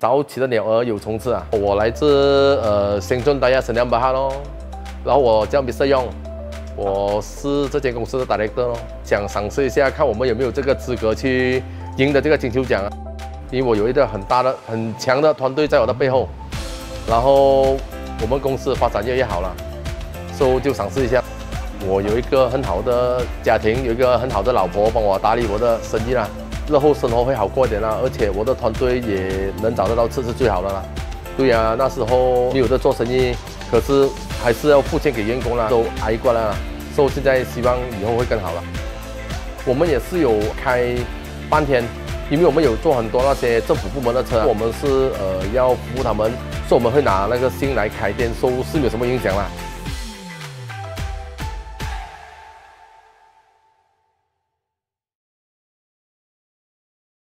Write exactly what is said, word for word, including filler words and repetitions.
早起的鸟儿有虫吃啊！我来自呃新圳大亚神量巴哈咯，然后我叫 Mister Yong， 我是这间公司的 director 咯，想尝试一下看我们有没有这个资格去赢得这个金球奖啊！因为我有一个很大的、很强的团队在我的背后，然后我们公司发展越来越好了，所以就尝试一下。 我有一个很好的家庭，有一个很好的老婆帮我打理我的生意啦，日后生活会好过一点啦。而且我的团队也能找得到吃是最好的啦。对呀、啊，那时候没有的做生意，可是还是要付钱给员工啦，都挨过来了。所以现在希望以后会更好了。我们也是有开半天，因为我们有做很多那些政府部门的车，我们是呃要服务他们，所以我们会拿那个信来开店，收是没有什么影响啦。